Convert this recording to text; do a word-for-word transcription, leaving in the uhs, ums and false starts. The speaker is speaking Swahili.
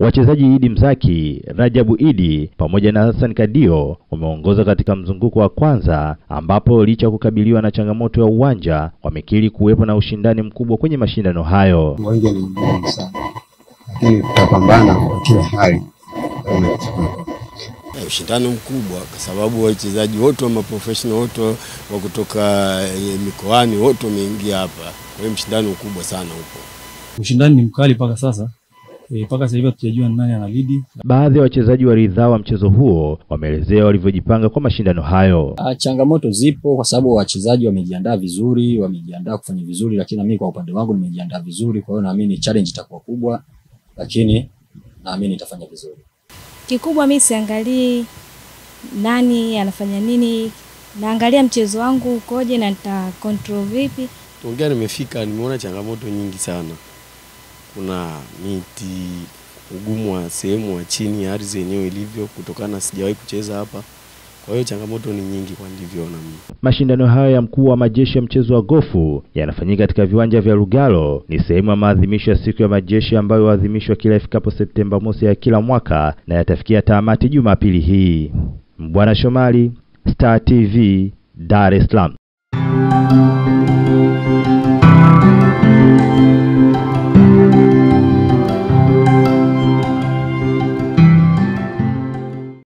Wachezaji Idi Msaki, Rajabu Idi pamoja na Hassan Kadio wameongoza katika mzunguko wa kwanza, ambapo licha kukabiliwa na changamoto ya uwanja wamekiri kuwepo na ushindani mkubwa kwenye mashindano hayo. Uwanja ni mgumu sana, lakini tutapambana kwa kila hali. Ushindano mkubwa kwa sababu wachezaji wote wa maprofessional wote wa kutoka mikoani wote wameingia hapa. Kwa hiyo mshindano mkubwa sana huko. Ushindani ni mkali paka sasa. E, paka sasa hivi tujajua nani analidi. Baadhi ya wachezaji waridhaa wa mchezo huo wameelezea walivyojipanga kwa mashindano hayo. A, changamoto zipo kwa sababu wachezaji wamejiandaa vizuri, wamejiandaa kufanya vizuri, lakini mimi kwa upande wangu nimejiandaa vizuri, kwa hiyo naamini challenge itakuwa kubwa, lakini naamini nitafanya vizuri. Kikubwa mimi siangalie nani anafanya nini, naangalia mchezo wangu ukoje na nita control vipi. Tongea nimefika nimeona changamoto nyingi sana. Kuna miti, ugumu wa sehemu wa chini ya ardhi yenyewe ilivyo, kutokana sijawahi kucheza hapa. Kwa hiyo changamoto ni nyingi kwa ndivyoona mimi. Mashindano haya ya mkuu wa majeshi ya mchezo wa gofu yanafanyika katika viwanja vya Lugalo. Ni sehemu ya maadhimisho ya siku ya majeshi ambayo huadhimishwa kila ifikapo Septemba mosi ya kila mwaka na yatafikia tamati Jumapili hii. Mbwana Shomali, Star T V, Dar es Salaam.